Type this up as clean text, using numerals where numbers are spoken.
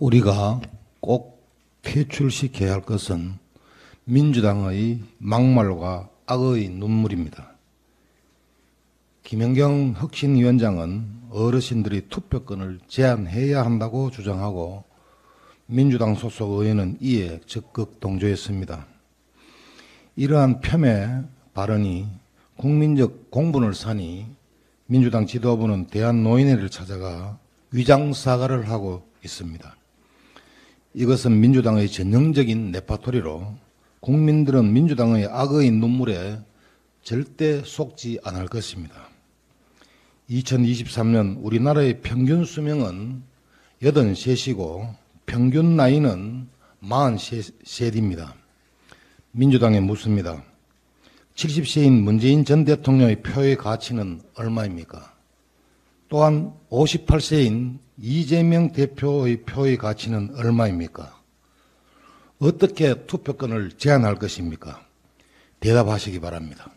우리가 꼭 표출시켜야 할 것은 민주당의 막말과 악의 눈물입니다. 김은경 혁신위원장은 어르신들이 투표권을 제한해야 한다고 주장하고 민주당 소속 의원은 이에 적극 동조했습니다. 이러한 폄훼 발언이 국민적 공분을 사니 민주당 지도부는 대한노인회를 찾아가 위장사과를 하고 있습니다. 이것은 민주당의 전형적인 레파토리로 국민들은 민주당의 악의 눈물에 절대 속지 않을 것입니다. 2023년 우리나라의 평균 수명은 83세시고 평균 나이는 43세입니다. 민주당에 묻습니다. 70세인 문재인 전 대통령의 표의 가치는 얼마입니까? 또한 58세인 이재명 대표의 표의 가치는 얼마입니까? 어떻게 투표권을 제한할 것입니까? 대답하시기 바랍니다.